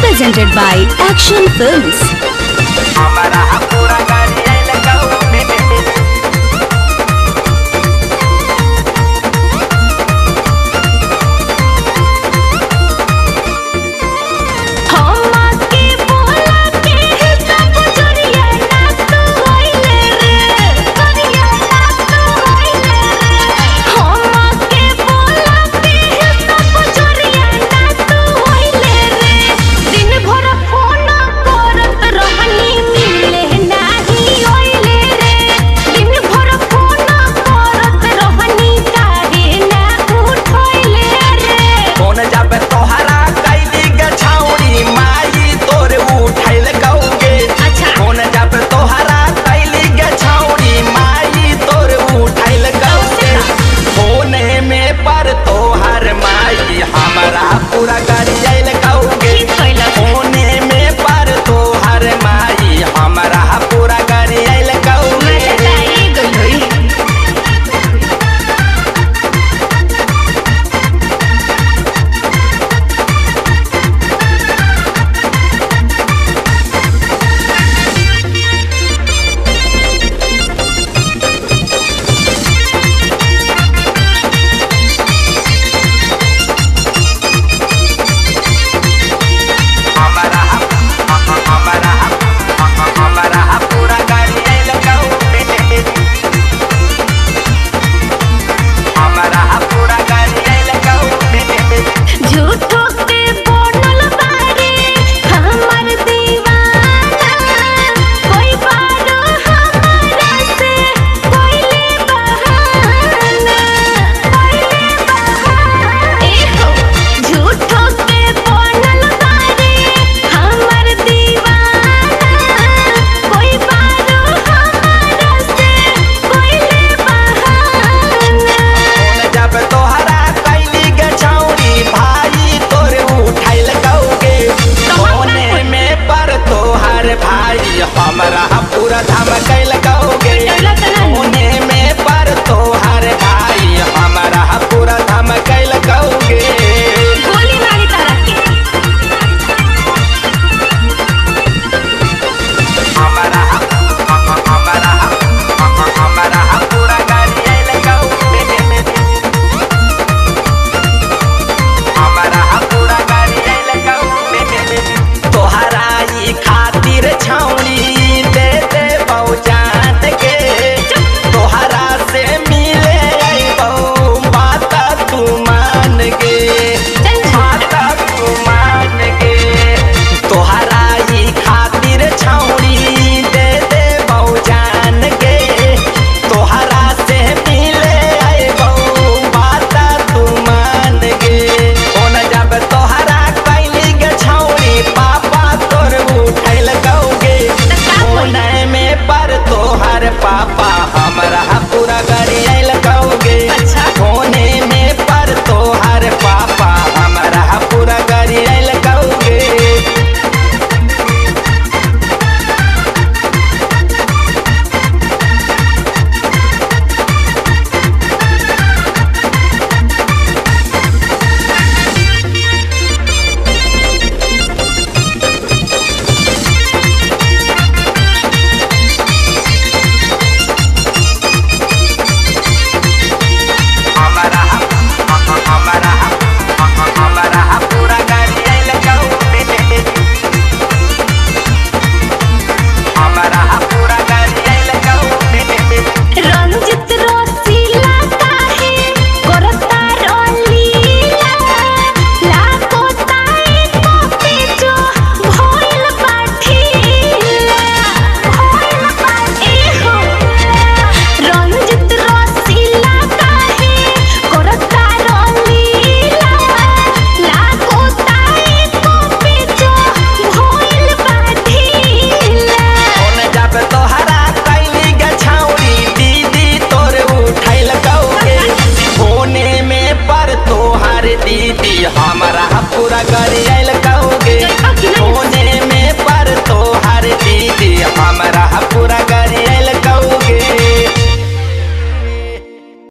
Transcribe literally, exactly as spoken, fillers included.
Presented by Action Films. Hamaara pura gari.